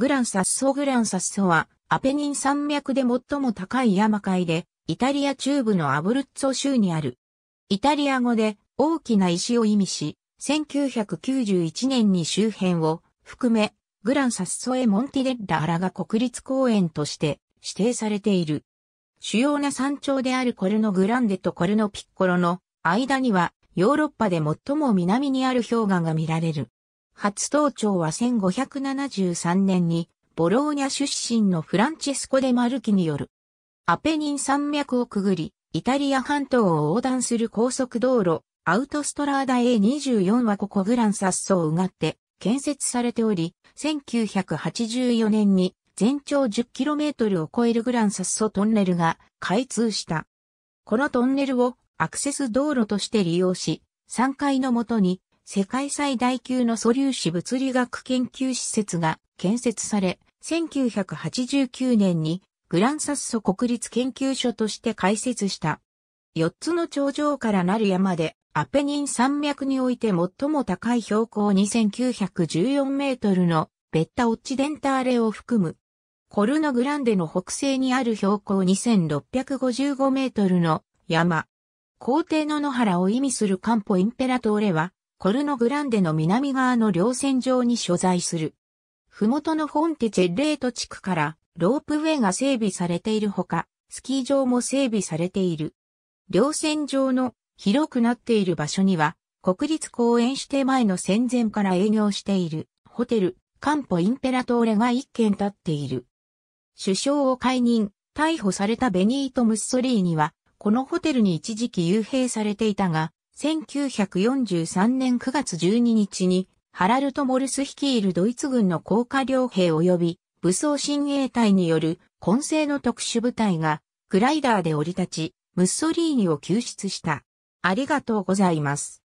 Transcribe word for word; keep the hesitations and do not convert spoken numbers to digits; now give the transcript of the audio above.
グランサッソグランサッソは、アペニン山脈で最も高い山塊で、イタリア中部のアブルッツォ州にある。イタリア語で大きな石を意味し、せんきゅうひゃくきゅうじゅういちねんに周辺を含め、グランサッソエモンティデッラ・アラガ国立公園として指定されている。主要な山頂であるコルノグランデとコルノピッコロの間には、ヨーロッパで最も南にある氷河が見られる。初登頂はせんごひゃくななじゅうさんねんにボローニャ出身のフランチェスコ・デ・マルキによる。アペニン山脈をくぐり、イタリア半島を横断する高速道路、アウトストラーダ エーにじゅうよん はここグランサッソをうがって建設されており、せんきゅうひゃくはちじゅうよねんに全長 じゅっキロメートル を超えるグランサッソトンネルが開通した。このトンネルをアクセス道路として利用し、さんがいのもとに、世界最大級の素粒子物理学研究施設が建設され、せんきゅうひゃくはちじゅうきゅうねんにグランサッソ国立研究所として開設した。よっつの頂上からなる山で、アペニン山脈において最も高い標高にせんきゅうひゃくじゅうよんメートルのベッタ・オッチデンターレを含む。コルノグランデの北西にある標高にせんろっぴゃくごじゅうごメートルの山。皇帝の野原を意味するカンポ・インペラトーレは、コルノグランデの南側の稜線上に所在する。ふもとのフォンテチェレート地区からロープウェイが整備されているほか、スキー場も整備されている。稜線上の広くなっている場所には、国立公園指定前の戦前から営業しているホテル、カンポ・インペラトーレがいっけん建っている。首相を解任、逮捕されたベニート・ムッソリーニは、このホテルに一時期幽閉されていたが、せんきゅうひゃくよんじゅうさんねんくがつじゅうににちに、ハラルト・モルス率いるドイツ軍の降下傭兵及び武装親衛隊による混成の特殊部隊がグライダーで降り立ち、ムッソリーニを救出した。ありがとうございます。